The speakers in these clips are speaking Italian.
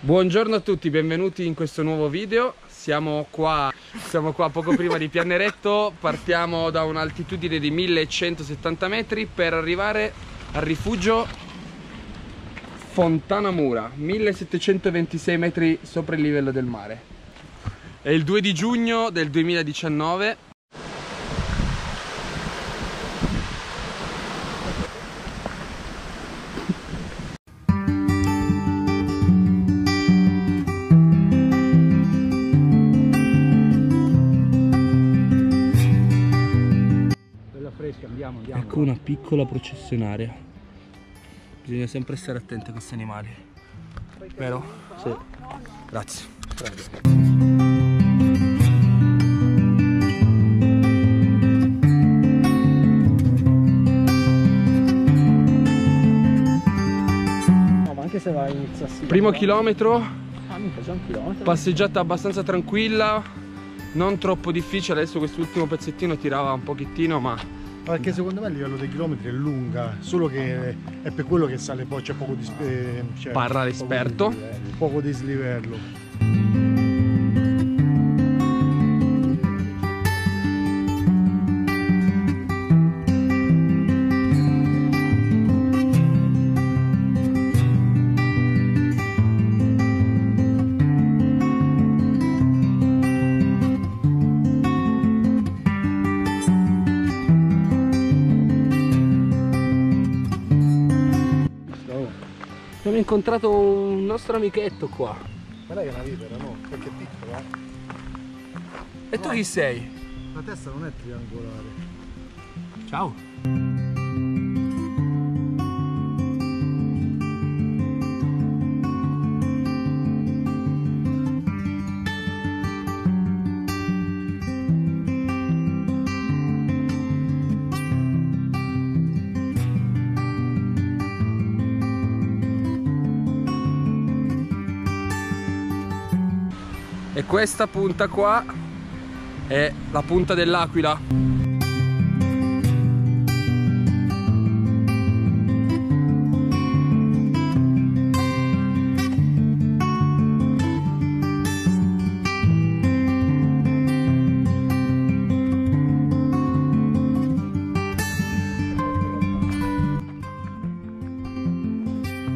Buongiorno a tutti, benvenuti in questo nuovo video. Siamo qua poco prima di Pian Neretto. Partiamo da un'altitudine di 1170 metri per arrivare al rifugio Fontana Mura, 1726 metri sopra il livello del mare. È il 2 di giugno del 2019. Ecco una piccola processionaria. Bisogna sempre stare attenti a questi animali, vero? Sì. Grazie. No, ma anche se va a iniziarsi. Primo chilometro, passeggiata abbastanza tranquilla, non troppo difficile. Adesso quest'ultimo pezzettino tirava un pochettino, ma perché secondo me a livello dei chilometri è lunga, solo che è per quello che sale poi c'è poco dislivello. Parla l'esperto. Poco dislivello. Abbiamo incontrato un nostro amichetto qua. Guarda che è una vipera, no? Perché è piccola. E no, tu chi sei? La testa non è triangolare. Ciao. E questa punta qua è la punta dell'Aquila.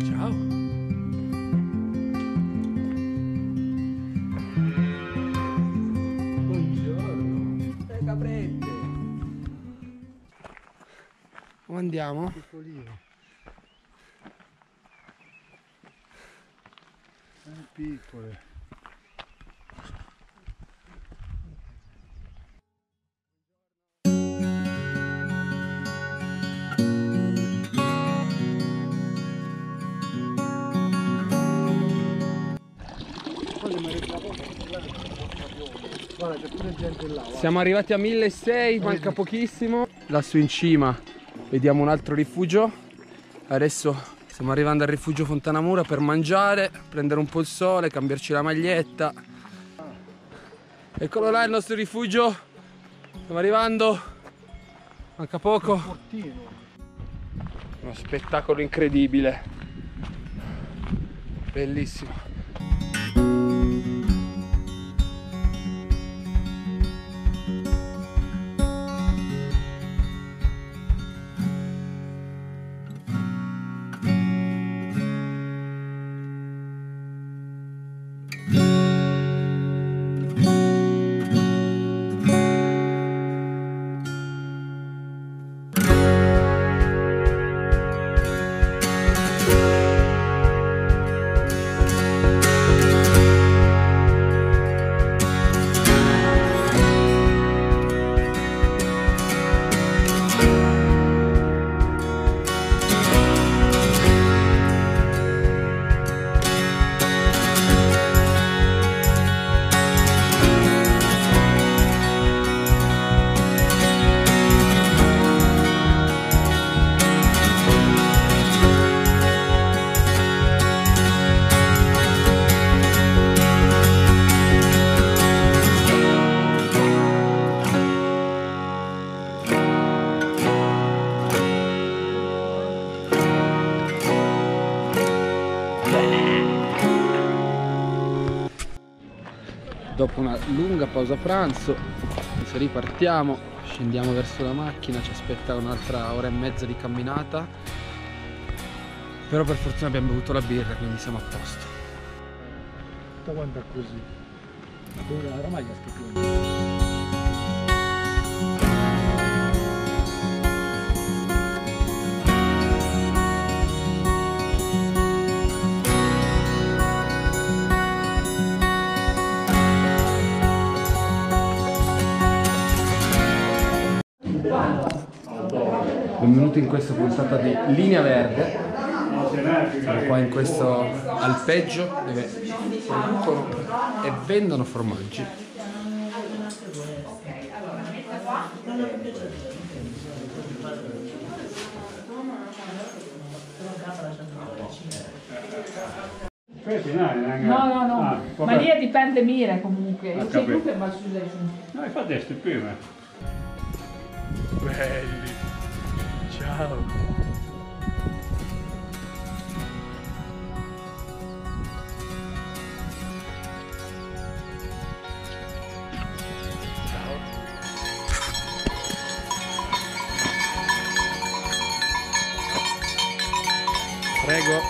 Ciao! Andiamo? Piccole. Guarda, c'è pure gente là. Siamo arrivati a 1600, manca pochissimo. Lassù in cima vediamo un altro rifugio. Adesso stiamo arrivando al rifugio Fontana Mura per mangiare, prendere un po' il sole, cambiarci la maglietta. Eccolo là il nostro rifugio. Stiamo arrivando, manca poco. Uno spettacolo incredibile, bellissimo. Dopo una lunga pausa pranzo ripartiamo, scendiamo verso la macchina, ci aspetta un'altra ora e mezza di camminata, però per fortuna abbiamo bevuto la birra, quindi siamo a posto. Tutta quanta così, la ramaglia schifosa. Benvenuti in questa puntata di Linea Verde. Siamo qua in questo alpeggio dove producono e vendono formaggi. No. Ah, ma lì è di pandemia comunque. Ah, no, infatti è prima. Belli. Ciao. Prego.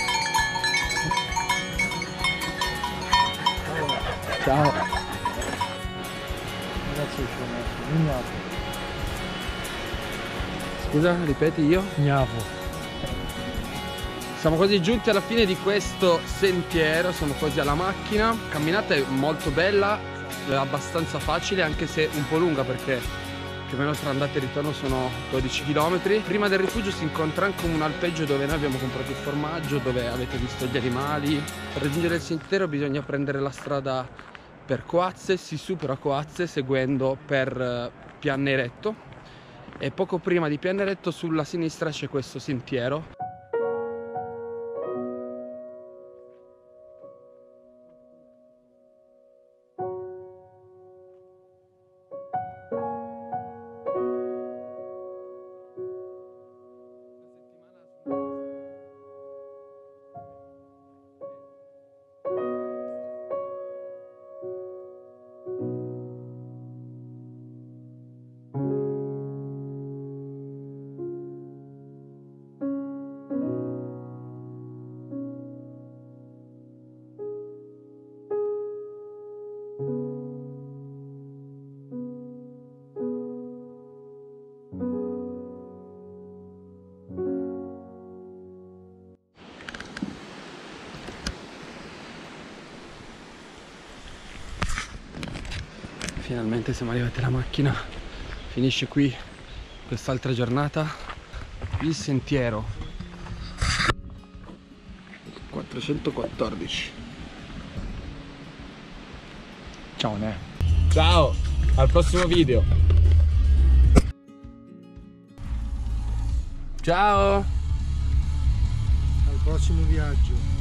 Ciao. Ragazzi, ci ho messo ignato. Scusa, ripeti io? Gnavo. Siamo quasi giunti alla fine di questo sentiero, siamo quasi alla macchina. La camminata è molto bella, è abbastanza facile anche se un po' lunga perché più o meno tra andata e ritorno sono 12 km. Prima del rifugio si incontra anche un alpeggio dove noi abbiamo comprato il formaggio, dove avete visto gli animali. Per raggiungere il sentiero bisogna prendere la strada per Coazze, si supera Coazze seguendo per Pian Neretto. E poco prima di Pian Neretto sulla sinistra c'è questo sentiero. Finalmente siamo arrivati alla macchina, finisce qui quest'altra giornata. Il sentiero 414. Ciao Ne. Ciao, al prossimo video. Ciao. Al prossimo viaggio.